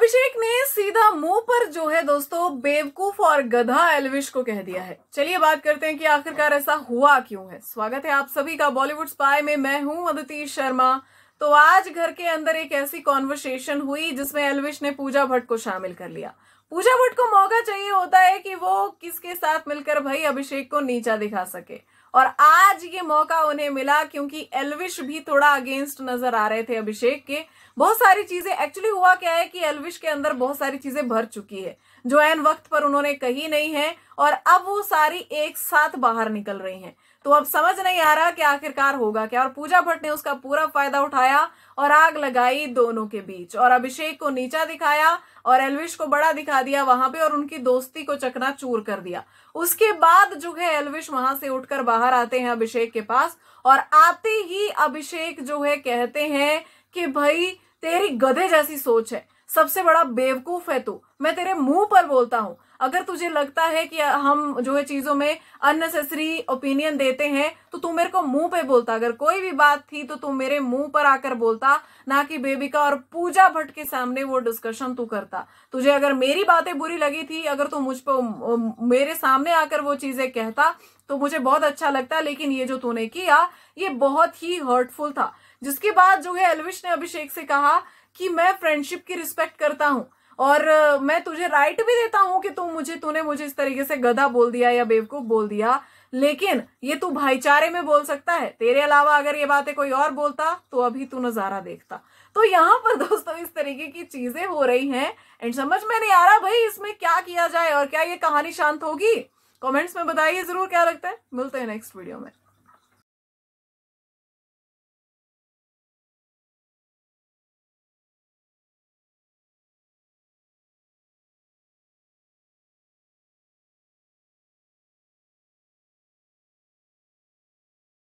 अभिषेक ने सीधा मुंह पर जो है दोस्तों बेवकूफ और गधा एल्विश को कह दिया है। चलिए बात करते हैं कि आखिरकार ऐसा हुआ क्यों है। स्वागत है आप सभी का बॉलीवुड स्पाई में, मैं हूं अदिति शर्मा। तो आज घर के अंदर एक ऐसी कॉन्वर्सेशन हुई जिसमें एल्विश ने पूजा भट्ट को शामिल कर लिया। पूजा भट्ट को मौका चाहिए होता है कि वो किसके साथ मिलकर भाई अभिषेक को नीचा दिखा सके, और आज ये मौका उन्हें मिला क्योंकि एल्विश भी थोड़ा अगेंस्ट नजर आ रहे थे अभिषेक के। बहुत सारी चीजें एक्चुअली हुआ क्या है कि एल्विश के अंदर बहुत सारी चीजें भर चुकी है जो ऐन वक्त पर उन्होंने कही नहीं है, और अब वो सारी एक साथ बाहर निकल रही हैं। तो अब समझ नहीं आ रहा कि आखिरकार होगा क्या, और पूजा भट्ट ने उसका पूरा फायदा उठाया और आग लगाई दोनों के बीच, और अभिषेक को नीचा दिखाया और एल्विश को बड़ा दिखा दिया वहां पे, और उनकी दोस्ती को चकनाचूर कर दिया। उसके बाद जो है एल्विश वहां से उठकर बाहर आते हैं अभिषेक के पास, और आते ही अभिषेक जो है कहते हैं कि भाई तेरी गधे जैसी सोच है, सबसे बड़ा बेवकूफ है तू, मैं तेरे मुंह पर बोलता हूं। अगर तुझे लगता है कि हम जो है चीजों में अननेसेसरी ओपिनियन देते हैं तो तू मेरे को मुंह पे बोलता, अगर कोई भी बात थी तो तू मेरे मुंह पर आकर बोलता, ना कि बेबिका और पूजा भट्ट के सामने वो डिस्कशन तू करता। तुझे अगर मेरी बातें बुरी लगी थी, अगर तू मुझ पर मेरे सामने आकर वो चीजें कहता तो मुझे बहुत अच्छा लगता, लेकिन ये जो तूने किया ये बहुत ही हर्टफुल था। जिसके बाद जो है एल्विश ने अभिषेक से कहा कि मैं फ्रेंडशिप की रिस्पेक्ट करता हूं और मैं तुझे राइट भी देता हूं कि तूने मुझे इस तरीके से गधा बोल दिया या बेवकूफ बोल दिया, लेकिन ये तू भाईचारे में बोल सकता है, तेरे अलावा अगर ये बातें कोई और बोलता तो अभी तू नजारा देखता। तो यहां पर दोस्तों इस तरीके की चीजें हो रही हैं, एंड समझ में नहीं आ रहा भाई इसमें क्या किया जाए, और क्या ये कहानी शांत होगी? कॉमेंट्स में बताइए जरूर क्या लगता है। मिलते हैं नेक्स्ट वीडियो में।